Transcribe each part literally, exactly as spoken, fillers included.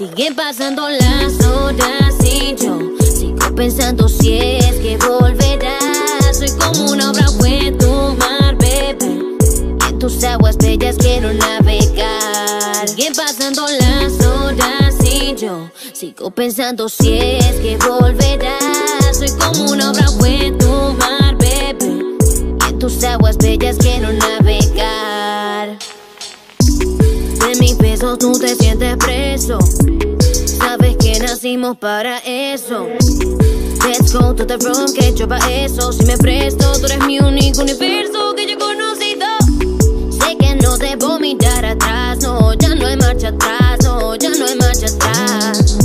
Sigue pasando las horas y yo sigo pensando si es que volverás. Soy como una obra en tu mar, bebé. En tus aguas bellas quiero navegar. Sigue pasando las horas y yo sigo pensando si es que volverás. Soy como una obra en tu mar, bebé. En tus aguas bellas quiero navegar. De mis besos tú te sientes preso. Sabes que nacimos para eso. Let's go to the room, que yo pa' eso. Si me presto, tú eres mi único universo que yo he conocido. Sé que no debo mirar atrás, no, ya no hay marcha atrás, no, ya no hay marcha atrás.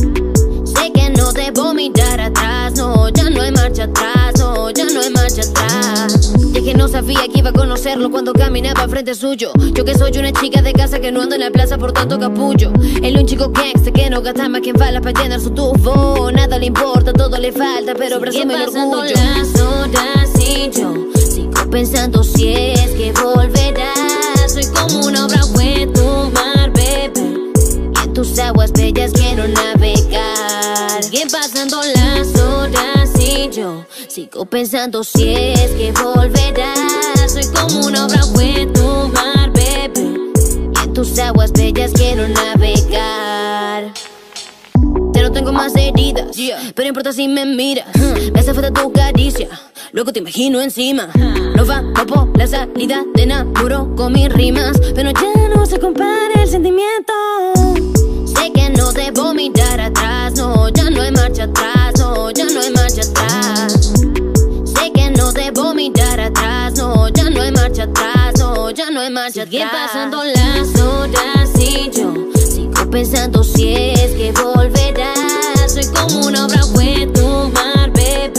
Sé que no debo mirar atrás, no, ya no hay marcha atrás, no, ya no hay marcha atrás. Y es que no sabía que iba a conocerlo cuando caminaba frente suyo. Yo que soy una chica de casa que no ando en la plaza por tanto capullo. Él un chico gangsta que no gasta más que en balas para llenar su tubo. Nada le importa, todo le falta, pero presume el orgullo. Sigue pasando las horas y yo sigo pensando si es que volverás. Soy como una obra en tu mar, bebé. Y en tus aguas bellas quiero navegar. Sigue pasando las horas y yo sigo pensando si es que volverás. Soy como una obra en tu mar, bebé. Y en tus aguas bellas quiero navegar. Ya no tengo más heridas, yeah, pero importa si me miras. uh. Me hace falta tu caricia, luego te imagino encima. uh. No va, no por la salida, te enamoro con mis rimas. Pero ya no se compara el sentimiento. Sé que no debo mirar atrás, no, ya no hay marcha atrás, no, ya no hay marcha atrás. Sé que no debo mirar atrás, no, ya no hay marcha atrás, no, ya no hay marcha atrás. Siguen pasando las horas y yo sigo pensando si es que volverás. Soy como una obra en tu mar, bebé.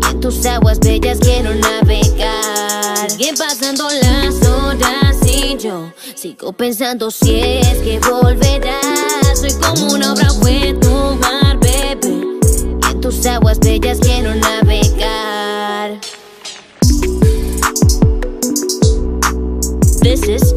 Y en tus aguas bellas quiero navegar. Siguen pasando las horas y yo sigo pensando si es que volverás. Soy como una obra en tu mar, bebé. Y en tus aguas bellas quiero navegar. This is